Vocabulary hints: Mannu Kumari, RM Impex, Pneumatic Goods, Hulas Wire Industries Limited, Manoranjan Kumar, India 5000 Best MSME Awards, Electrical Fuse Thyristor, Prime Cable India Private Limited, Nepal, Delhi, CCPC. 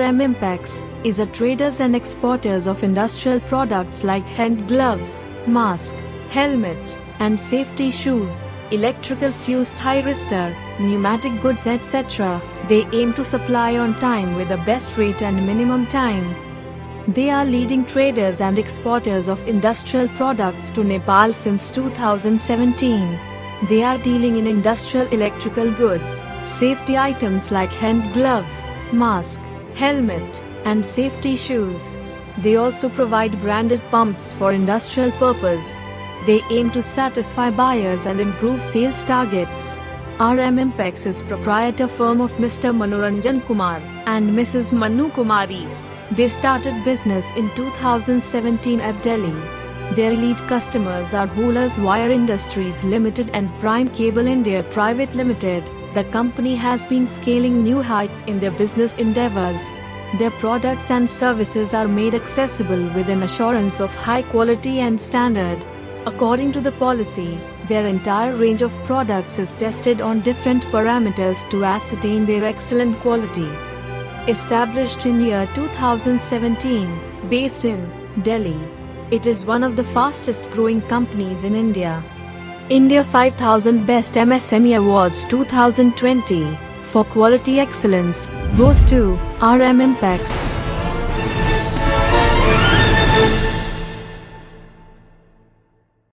RM Impex is a traders and exporters of industrial products like hand gloves, mask, helmet, and safety shoes, electrical fuse thyristor, pneumatic goods etc. They aim to supply on time with the best rate and minimum time. They are leading traders and exporters of industrial products to Nepal since 2017. They are dealing in industrial electrical goods, safety items like hand gloves, mask, helmet, and safety shoes. They also provide branded pumps for industrial purpose. They aim to satisfy buyers and improve sales targets. RM Impex is proprietor firm of Mr. Manoranjan Kumar and Mrs. Mannu Kumari. They started business in 2017 at Delhi. Their lead customers are Hulas Wire Industries Limited and Prime Cable India Private Limited. The company has been scaling new heights in their business endeavors. Their products and services are made accessible with an assurance of high quality and standard. According to the policy, their entire range of products is tested on different parameters to ascertain their excellent quality. Established in year 2017, based in Delhi, it is one of the fastest growing companies in India. India 5000 Best MSME Awards 2020 for quality excellence goes to RM Impex.